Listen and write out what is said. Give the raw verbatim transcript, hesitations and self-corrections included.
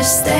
Stay.